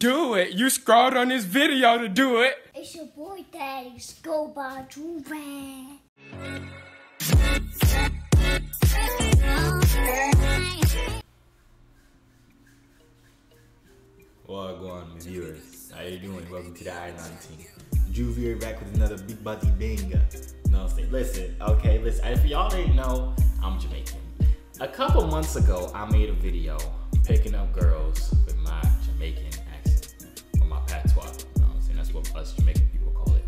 Do it. You scrawled on this video to do it. It's your boy, Daddy. Go by Joovier. Well, go on, viewers. How you doing? Welcome to the I-19. Joovier back with another big body banger. No, listen, okay, listen. If y'all didn't know, I'm Jamaican. A couple months ago, I made a video picking up girls with my Jamaican accent, or my patois. You know what I'm saying? That's what us Jamaican people call it.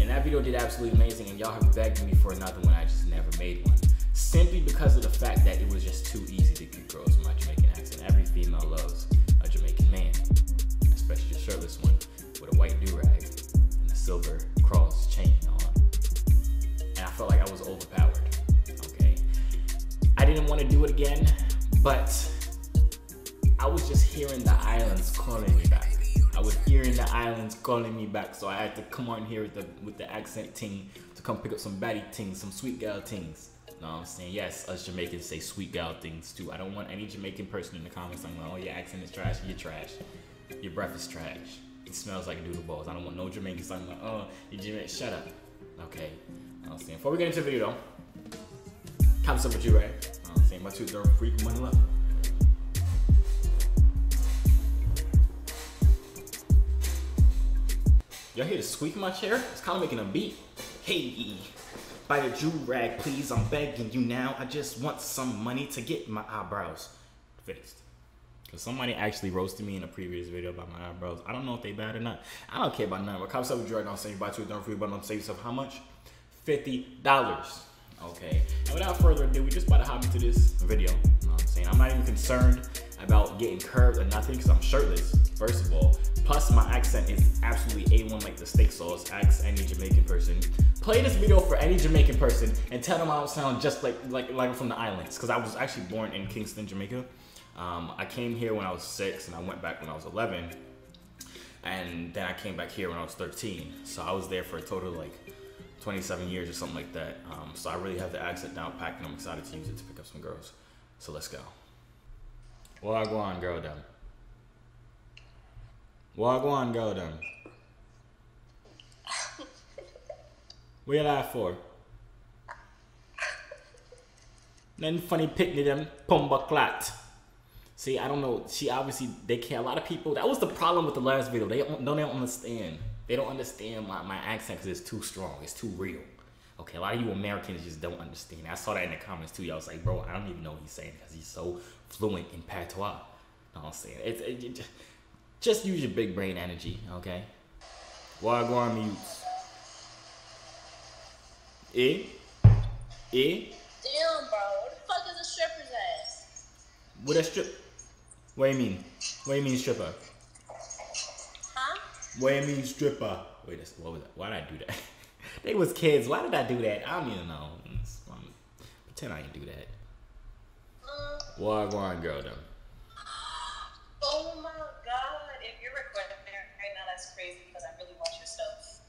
And that video did absolutely amazing, and y'all have begged me for another one. I just never made one, simply because of the fact that it was just too easy to get girls with my Jamaican accent. Every female loves a Jamaican man, especially the shirtless one with a white do-rag and a silver cross chain on. And I felt like I was overpowered. Okay, I didn't want to do it again, but I was just hearing the islands calling me back. I was hearing the islands calling me back, so I had to come on here with the accent ting to come pick up some baddie things, some sweet gal things. Know what I'm saying? Yes, us Jamaicans say sweet gal things too. I don't want any Jamaican person in the comments saying, "Oh, your accent is trash. You're trash. Your breath is trash. It smells like doodle balls." I don't want no Jamaicans saying, "Oh, you Jamaican." Shut up. Okay. Know what I'm saying? Before we get into the video, though, comments up with you, right? Know what I'm saying? My tooth don't freak one love. Y'all hear the squeak in my chair? It's kind of making a beat. Hey, buy a Joorag, please. I'm begging you now. I just want some money to get my eyebrows fixed. Because somebody actually roasted me in a previous video about my eyebrows. I don't know if they bad or not. I don't care about none. But cops up with Joorag, don't say you buy two, don't free, but I'm saving yourself how much? $50. Okay. And without further ado, we just about to hop into this video. You know what I'm saying? I'm not even concerned about getting curved or nothing because I'm shirtless, first of all. Plus, my accent is absolutely A1 like the steak sauce. Ask any Jamaican person. Play this video for any Jamaican person and tell them I sound just like I'm from the islands. Because I was actually born in Kingston, Jamaica. I came here when I was 6 and I went back when I was 11. And then I came back here when I was 13. So I was there for a total of like 27 years or something like that. So I really have the accent down packed and I'm excited to use it to pick up some girls. So let's go. Well, go on, girl, down. Wagwan girl then. What you laugh for? Nothing funny picnic them pumba clat. See, I don't know. She obviously they care. A lot of people. That was the problem with the last video. They don't understand. They don't understand my accent because it's too strong. It's too real. Okay, a lot of you Americans just don't understand. I saw that in the comments too. I was like, bro, I don't even know what he's saying because he's so fluent in patois. You know what I'm saying? Just use your big brain energy, okay? Wagwan mutes. Eh? Eh? Damn, bro. What the fuck is a stripper's ass? What a strip? What do you mean? What do you mean stripper? Huh? What do you mean stripper? Wait, what was that? Why did I do that? They was kids. Why did I do that? I don't even know. Pretend I didn't do that. Wagwan girl, though. Oh my God. If you're recording right now, that's crazy because I really want your stuff.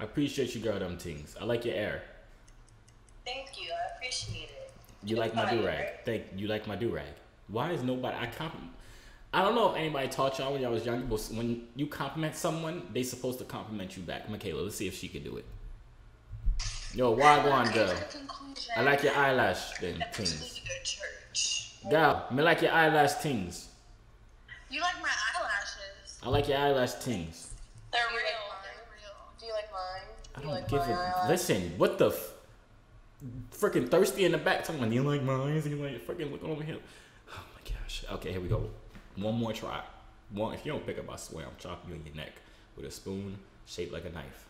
I appreciate you, girl, them things. I like your air. Thank you. I appreciate it. You like my do-rag. Right? You like my do-rag. Why is nobody... I don't know if anybody taught y'all when y'all was younger, but when you compliment someone, they supposed to compliment you back. Michaela, let's see if she can do it. Yo, wagwan girl. I like your eyelash then, things. Girl, me like your eyelash things. You like my eyelashes. I like your eyelash things. They're real. They're real. Do you like mine? I don't like give a... Listen, what the... Freaking thirsty in the back talking about, do you like my eyes? And you like freaking looking over here. Oh my gosh. Okay, here we go. One more try. One. If you don't pick up, I swear I'm chopping you in your neck with a spoon shaped like a knife.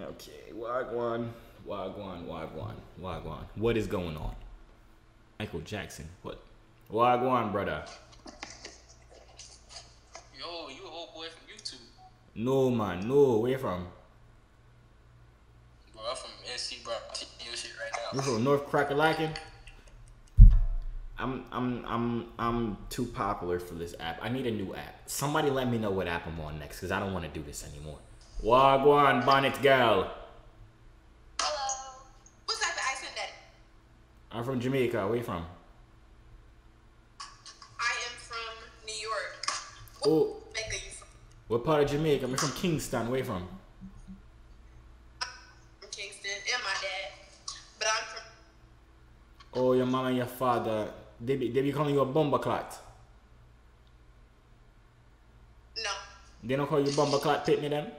Okay, wagwan, wagwan, wagwan, wagwan. What is going on? Michael Jackson, what? Wagwan, brother. Yo, you a whole boy from YouTube. No, man, no. Where you from? Bro, I'm from NC, bro. I'm taking your shit right now. You from North Crackalacken? I'm too popular for this app. I need a new app. Somebody let me know what app I'm on next, because I don't want to do this anymore. Wagwan, bonnet girl. I'm from Jamaica. Where you from? Oh. What part of Jamaica? I'm from Kingston. Where you from? From Kingston. And my dad. But I'm from... Oh, your mom and your father. They be calling you a bomber clot. No. They don't call you bomber clot pitney then?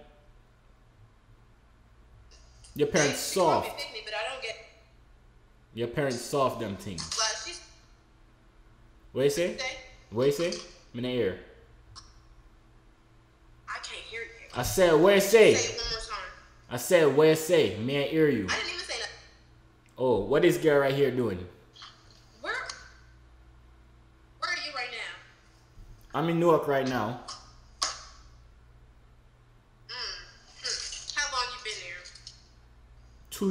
Your parents soft. Pitney, but I don't get... Your parents soft them things. What you say? What you say? I'm in the ear. I can't hear you. I said, what you say? Say it one more time. I said, what you say? May I hear you? I didn't even say nothing. Oh, what is girl right here doing? Where are you right now? I'm in Newark right now. How long you been there?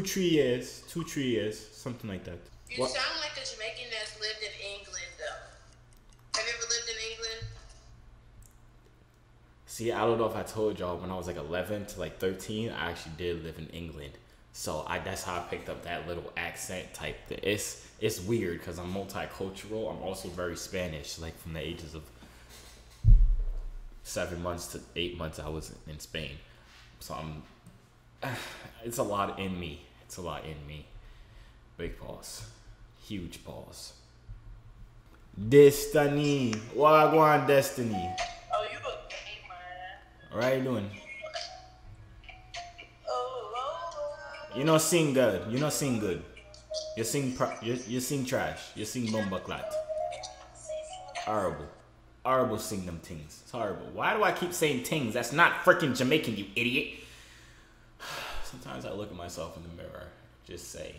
2-3 years. 2-3 years. Something like that. You sound like a Jamaican that's lived in England, though. Have you ever lived in England? See, I don't know if I told y'all, when I was like 11 to like 13, I actually did live in England. So that's how I picked up that little accent type. It's weird because I'm multicultural. I'm also very Spanish. Like from the ages of 7 months to 8 months, I was in Spain. So it's a lot in me. It's a lot in me. Big pause. Huge pause. Destiny. Wagwan Destiny. Oh, you a gamer. How you doing? Oh. You not sing good. You not sing good. You sing you sing trash. You sing bomba clat. Horrible. Horrible sing them things. It's horrible. Why do I keep saying things? That's not freaking Jamaican, you idiot. Sometimes I look at myself in the mirror. Just say,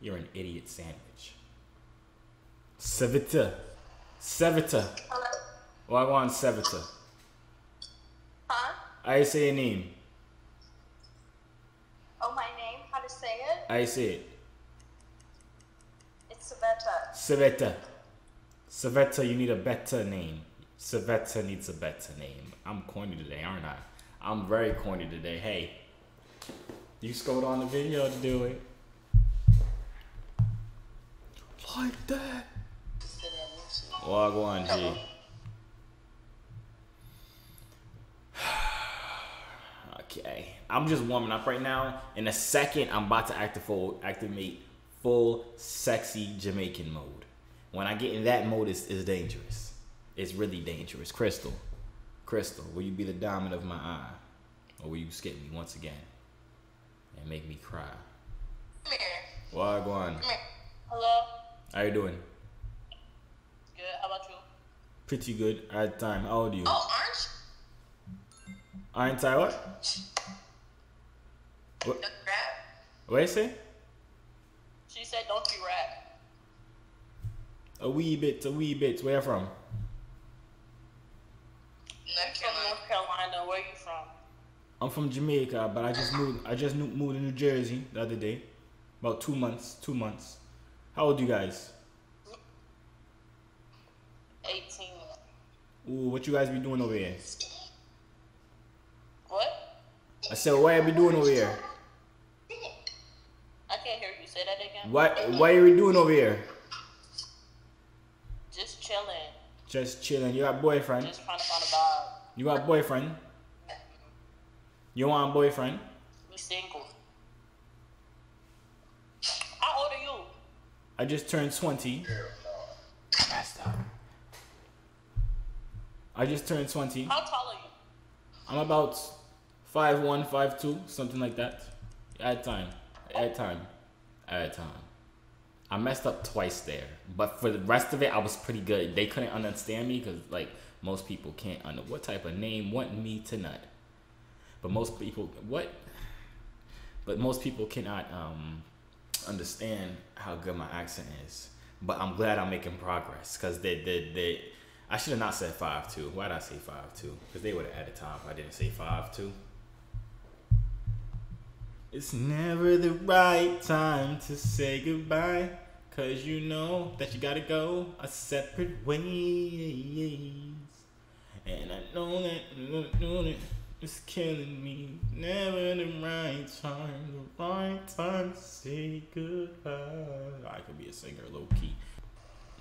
you're an idiot sandwich. Savita. Savita. Hello. Why want Savita? Huh? I say your name. Oh, my name? How to say it? I say it. It's Savita. Savita. Savita, you need a better name. Savita needs a better name. I'm corny today, aren't I? I'm very corny today. Hey, you scrolled on the video to do it. Like that. Wagwan G. Okay, I'm just warming up right now. In a second, I'm about to activate full sexy Jamaican mode. When I get in that mode, it's dangerous. It's really dangerous. Crystal, will you be the diamond of my eye, or will you skip me once again and make me cry? Come here. Wagwan. Come here. Hello. How you doing? Good. How about you? Pretty good. I had time. How old are you? Oh, aren't I what? Don't you rap? What did I say? She said, "Don't you rap?" A wee bit. Where you from? North Carolina. Where you from? I'm from Jamaica, but I just moved. I just moved to New Jersey the other day, about 2 months. How old are you guys? 18. Ooh, what you guys be doing over here? What? I said, what are you doing over here? I can't hear you. Say that again. What are you doing over here? Just chilling. Just chilling. You got boyfriend? Just trying to find a vibe. You got boyfriend? You want a boyfriend? We single. How old are you? I just turned 20. I just turned 20. How tall are you? I'm about 5'1", 5'2", something like that. I had time. I messed up twice there, but for the rest of it, I was pretty good. They couldn't understand me because, like, most people can't understand what type of name want me to nut. But most people cannot understand how good my accent is, but I'm glad I'm making progress because I should have not said 5'2". Why did I say 5'2"? Because they would have added time if I didn't say 5'2". It's never the right time to say goodbye, cause you know that you gotta go a separate ways, and I know that it's killing me. Never the right time, to say goodbye. I could be a singer, low key.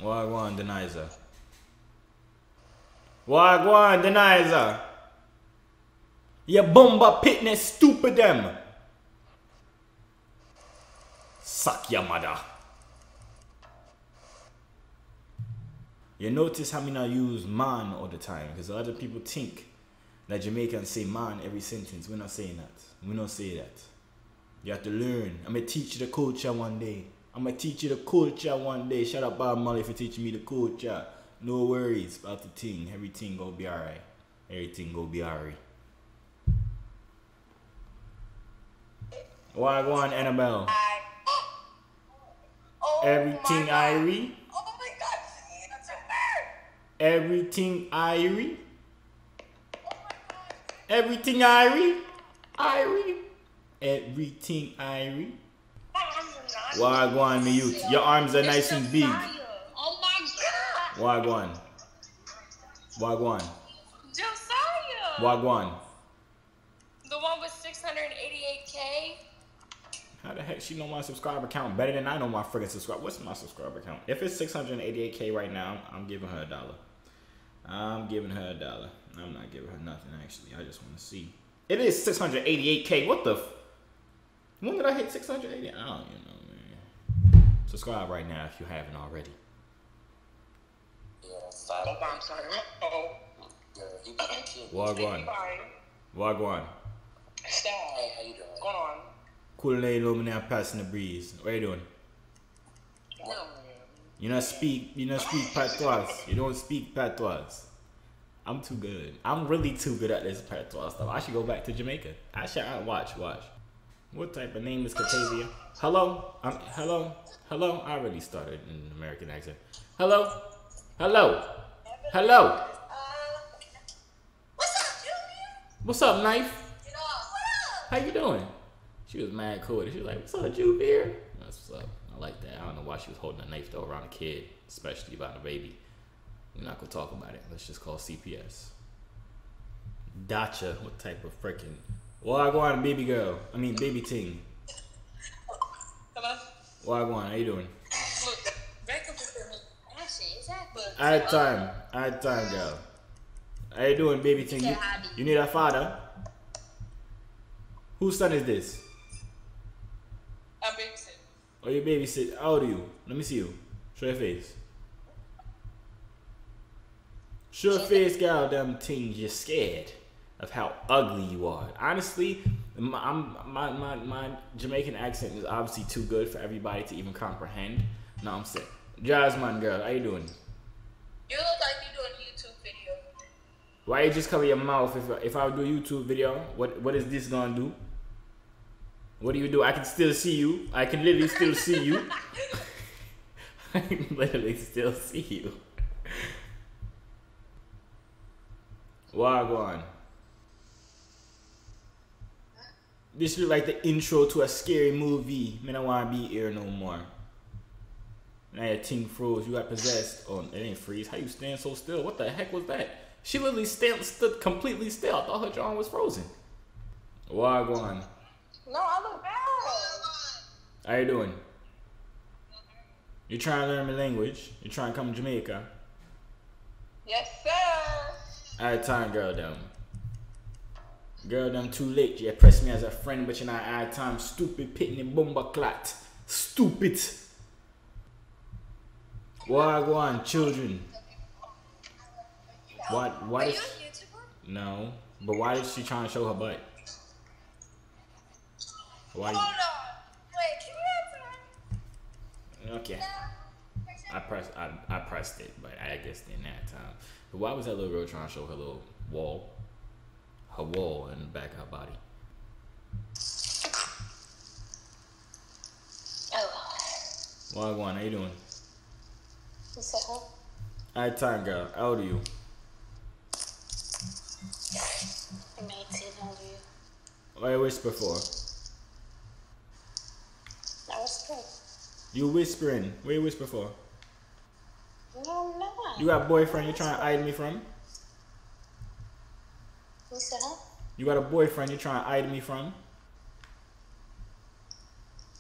Wagwan Deniza. Wagwan, denies her. You bumba pitness stupid them. Suck your mother. You notice how me now use man all the time, because a lot of people think that Jamaicans say man every sentence. We're not saying that. We don't say that. You have to learn. I'm going to teach you the culture one day. I'm going to teach you the culture one day. Shut up, Bob Molly, if you teach me the culture. No worries about the thing. Everything going to be alright. Everything going to be alright. Why go on, Annabelle? Oh, everything Irie. Oh my God, that's so bad. Everything Irie. Oh my God. Everything Irie. Irie. Everything Irie. Why go on, me youth? Your arms are nice and big. Oh my God. Why go on? Why go on? Josiah. Why go on? The one with 688K. How the heck she know my subscriber count better than I know my friggin' subscriber? What's my subscriber count? If it's 688K right now, I'm giving her $1. I'm giving her $1. I'm not giving her nothing, actually. I just want to see. It is 688K. What the? When did I hit 680? I don't even know, man. Subscribe right now if you haven't already. Wagwan. Wagwan. Hey, how you doing? Going on. Cool lady, I'm passing the breeze. What are you doing? No. You not speak patois. You don't speak patois. I'm too good. I'm really too good at this patois stuff. I should go back to Jamaica. I should watch. What type of name is Catavia? Hello? Hello? I already started in an American accent. Hello? Hello? Hello? What's up, Joovier? What's up, Knife? How you doing? She was mad cool. She was like, "What's up, Joovier?" That's what's up. I like that. I don't know why she was holding a knife though around a kid, especially about a baby. We're not gonna talk about it. Let's just call CPS. Dacha, what type of freaking? Wagwan, baby girl. I mean, baby ting. Hello. Wagwan, how you doing? Look, break up with me. Actually, is that book? All right, time, girl. How you doing, baby ting? You need a father. Whose son is this? I'm babysitting. Oh, you babysit. How old are you? Let me see you. Show your face. Show your face, goddamn thing. You're scared of how ugly you are. Honestly, my Jamaican accent is obviously too good for everybody to even comprehend. No, I'm sick. Jasmine, girl, how you doing? You look like you're doing YouTube video. Why you just cover your mouth? If I do a YouTube video, what is this gonna do? What do you do? I can still see you. I can literally still see you. I can literally still see you. Wagwan. This look like the intro to a scary movie. Man, I wanna be here no more. Now your ting froze. You got possessed. Oh, it ain't freeze. How you stand so still? What the heck was that? She literally stood completely still. I thought her drawing was frozen. Wagwan. No, I look bad. How you doing? You trying to learn my language? You trying to come to Jamaica? Yes, sir. Alright, time, girl, them. Girl, them too late. You press me as a friend, but you're not out time. Stupid pitney bomba clat. Stupid. Wagwan, children. Why did she, no, but why is she trying to show her butt? Why? Hold on. Wait, can you answer? Okay. No. I pressed it, but I guess in that time. But why was that little girl trying to show her little wall? Her wall in the back of her body. Oh. Wagwan, how you doing? What's up? All right, time, girl. How old are you? I'm 18, how old are you? What did I whisper for? I whispered. You whispering. What you whisper for? No, I'm not. You got a boyfriend you're trying to hide me from? You said huh? You got a boyfriend you're trying to hide me from?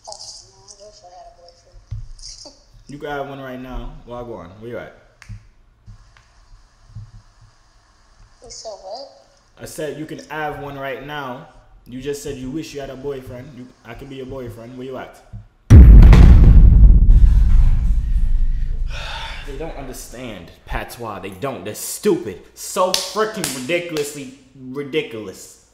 Oh, no, I wish I had a boyfriend. You got one right now. Well, go on. Where you at? so well. I said you can have one right now. You just said you wish you had a boyfriend. I can be your boyfriend. Where you at? They don't understand patois. They don't. They're stupid. So freaking ridiculous.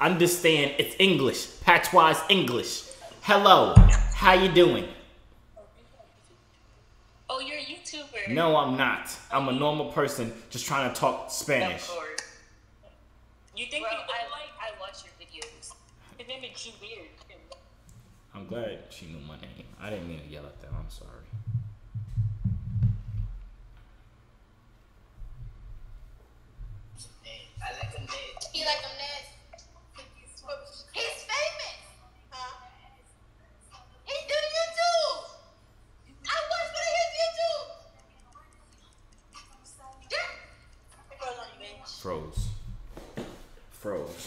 Understand it's English. Patois is English. Hello. How you doing? Oh, you're a YouTuber. No, I'm not. I'm a normal person just trying to talk Spanish. Of course. You think well, people I watch your videos. The name is Joovier. I'm glad she knew my name. I didn't mean to yell at them. I'm sorry. I like him dead. You like him dead? He's famous. Huh? He do YouTube. I watch one of his YouTube. Yeah. Froze.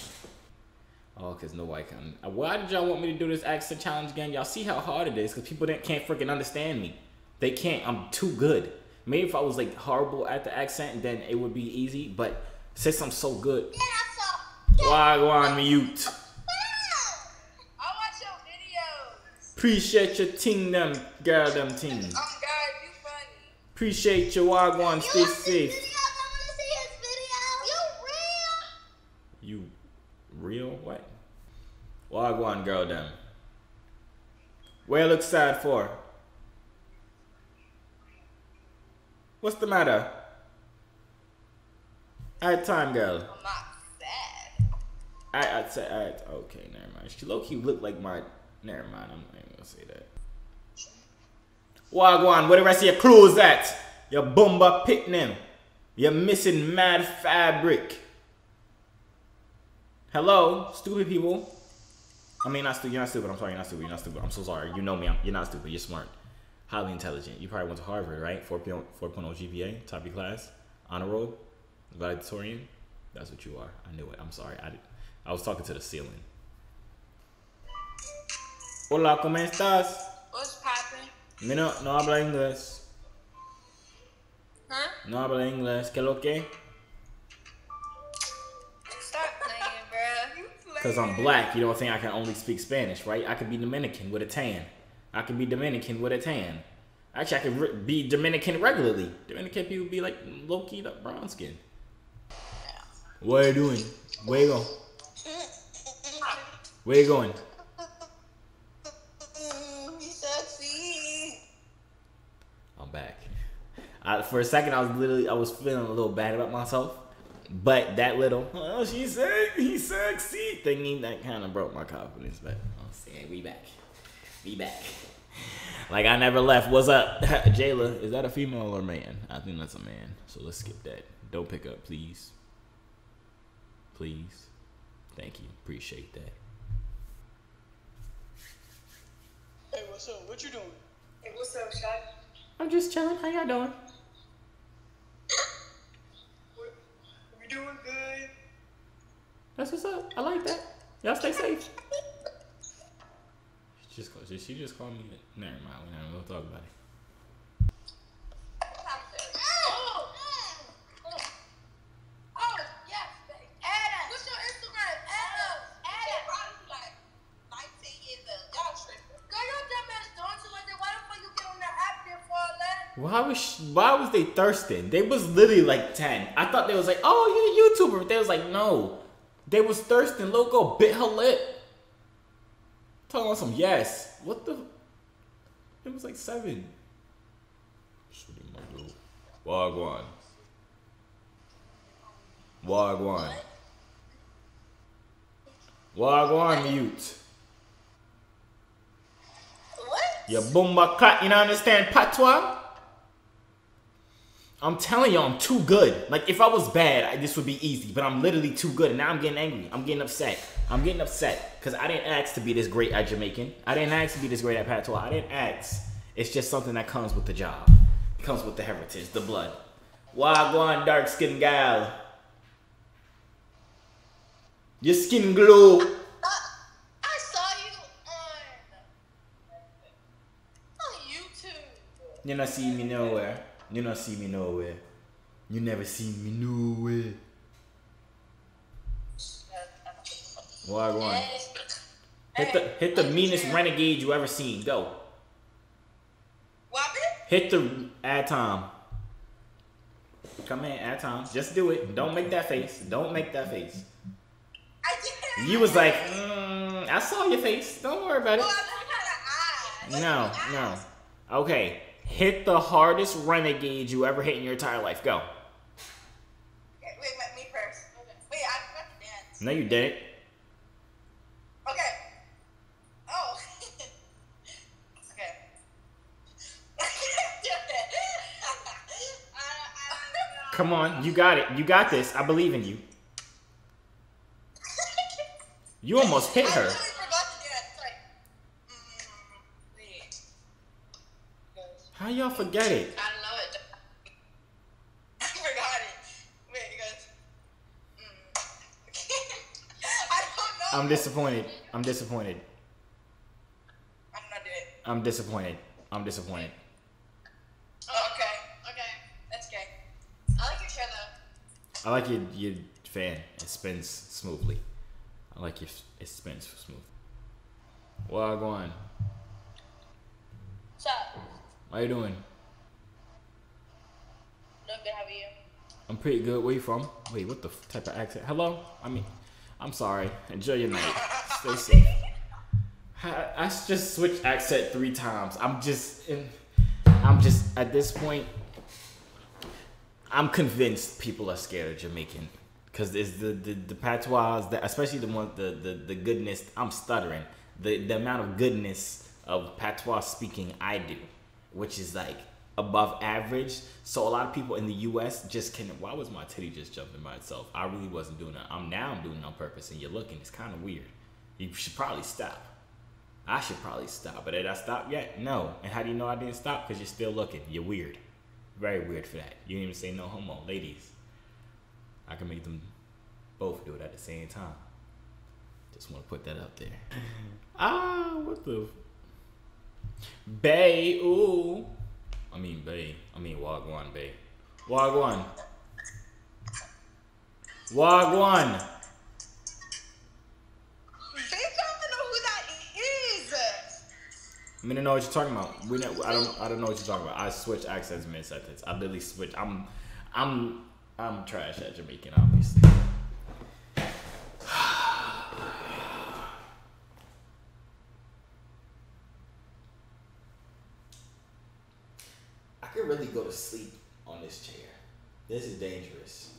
Oh, because nobody can. Why did y'all want me to do this accent challenge again? Y'all see how hard it is because people can't freaking understand me. They can't. I'm too good. Maybe if I was like horrible at the accent, then it would be easy. But since I'm so good, why go on mute? I watch your videos. Appreciate your ting them, girl them ting. Oh God, you funny. Appreciate your wagwan. Stay safe. Real? What? Wagwan girl them. What you look sad for? What's the matter? Alright time girl. I'm not sad. I'd say alright okay, never mind. She low key looked like my never mind, I'm not even gonna say that. Wagwan, where the rest of your crews at? Your bomba picnic. You're missing mad fabric. Hello, stupid people. I mean, not stupid. You're not stupid. I'm sorry. You're not stupid. You're not stupid. I'm so sorry. You know me. You're not stupid. You're smart. Highly intelligent. You probably went to Harvard, right? 4.0 GPA. Top of your class. Honor roll. Valedictorian. That's what you are. I knew it. I'm sorry. I was talking to the ceiling. Hola, ¿cómo estás? What's poppin'? No habla inglés. Huh? No habla inglés. ¿Qué lo que? Because I'm black, you don't think I can only speak Spanish, right? I could be Dominican with a tan. Actually, I could be Dominican regularly. Dominican people be like low-key brown skin. What are you doing? Where you going? I'm back. For a second, I was feeling a little bad about myself. But that little, oh, she said he's sexy thingy, that kind of broke my confidence. But I'm saying, we back. Like I never left. What's up, Jayla? Is that a female or man? I think that's a man. So let's skip that. Don't pick up, please. Please. Thank you. Appreciate that. Hey, what's up? What you doing? Hey, what's up, Shy? I'm just chilling. How y'all doing? Doing good. That's what's up. I like that. Y'all stay safe. She just called me. Never mind. We'll talk about it. Oh yes. Add us. What's your Instagram? Add us. Like 10 years ago. Y'all tripping. Girl, your dumb ass doing too much. Why the fuck you get on the app there for a letter? Why was they thirsting? They was literally like 10. I thought they was like, oh. YouTuber, but they was like, no, they was thirsting. Loco bit her lip. Talking about some yes. What the? It was like 7. Wagwan mute. What? Your boomba cat. You don't understand patois. I'm telling y'all, I'm too good. Like, if I was bad, this would be easy. But I'm literally too good. And now I'm getting angry. I'm getting upset. Because I didn't ask to be this great at Jamaican. I didn't ask to be this great at patois. I didn't ask. It's just something that comes with the job. It comes with the heritage, the blood. Wagwan, dark-skinned gal. Your skin glow. I saw you on YouTube. You don't see me nowhere. You never seen me, no way. Why one? Hit the meanest renegade you ever seen. Go. Hit the ad time. Come in, ad time. Just do it. Don't make that face. Don't make that face. You was like, I saw your face. Don't worry about it. No, no. Okay. Hit the hardest renegade you ever hit in your entire life. Go. Okay, wait, me first. Wait, I'm about to dance. No, you didn't. Okay. Oh. Okay. I can't do it. I don't know. Come on, you got it. You got this. I believe in you. You almost hit her. How y'all forget it? I don't know it. I forgot it. Wait, it goes. I don't know. I'm disappointed. I'm disappointed. I'm not doing it. I'm disappointed. I'm disappointed. Oh, okay. Okay. That's okay. I like your show though. I like your fan. It spins smoothly. I like your it spins smooth. Well, go on. What's up? How you doing? No good, how are you? I'm pretty good. Where you from? Wait, what the type of accent? Hello? I mean, I'm sorry. Enjoy your night. Stay safe. I just switched accent 3 times. I'm just at this point, I'm convinced people are scared of Jamaican because it's the patois, especially the one the goodness. I'm stuttering. The amount of goodness of patois speaking I do, which is like above average. So a lot of people in the US just can't. Why was my titty just jumping by itself? I really wasn't doing that. I'm doing it on purpose, and you're looking. It's kind of weird. You should probably stop. I should probably stop. But did I stop yet? No. And how do you know I didn't stop? Because you're still looking. You're weird. Very weird for that. You didn't even say no homo. Ladies, I can make them both do it at the same time. Just want to put that up there. What the... Bay, ooh. I mean, bay. I mean, wagwan, bay. Wagwan. Wagwan. Bitch, I don't know who that is. I mean, I know what you're talking about. I don't know what you're talking about. I switch accents mid-sentence. I literally switch. I'm trash at Jamaican, obviously. I could really go to sleep on this chair. This is dangerous.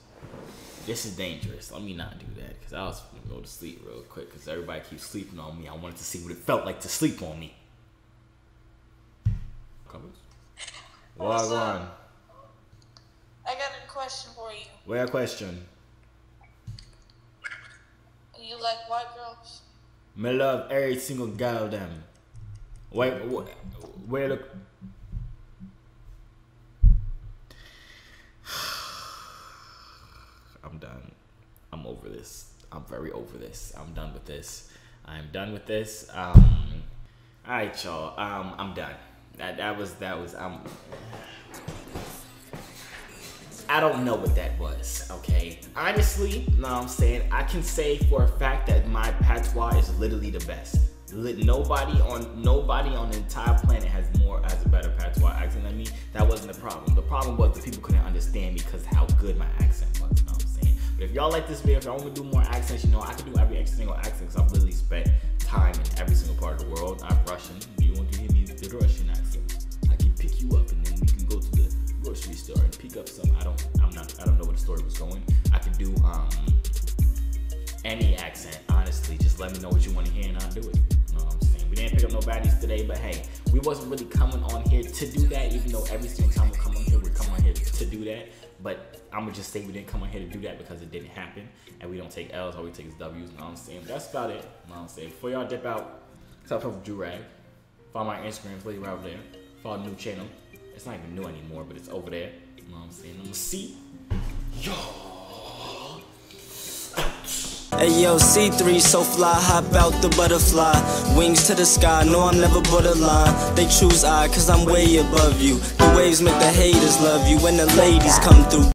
This is dangerous. Let me not do that because I was going to go to sleep real quick because everybody keeps sleeping on me. I wanted to see what it felt like to sleep on me. Covers? Log on. I got a question for you. What's your question? You like white girls? I love every single girl them. Where the... I'm done. I'm over this. I'm very over this. I'm done with this. I'm done with this. All right, y'all. I'm done. That was. I don't know what that was. Okay. Honestly, no. I'm saying I can say for a fact that my patois is literally the best. Nobody on the entire planet has a better patois accent than me. That wasn't the problem. The problem was the people couldn't understand me because how good my accent was. You know what I'm saying? But if y'all like this video, if y'all want to do more accents, you know I can do every single accent because I've literally spent time in every single part of the world. I'm Russian. You want to hear me with the Russian accent? I can pick you up and then we can go to the grocery store and pick up some. I don't know where the story was going. I can do any accent. Honestly, just let me know what you want to hear and I'll do it. You know what I'm saying? We didn't pick up no baddies today, but hey, we wasn't really coming on here to do that, even though every single time we come on here, we're coming on here to do that. But I'm gonna just say we didn't come on here to do that because it didn't happen, and we don't take L's, all we take is W's. You know what I'm saying? That's about it. You know what I'm saying? Before y'all dip out, stop from Joorag. Follow my Instagram, please, right over there. Follow a new channel. It's not even new anymore, but it's over there. You know what I'm saying? I'm gonna see y'all. Hey yo, C3, so fly, hop out the butterfly. Wings to the sky, no I'm never borderline. They choose I, cause I'm way above you. The waves make the haters love you when the ladies come through.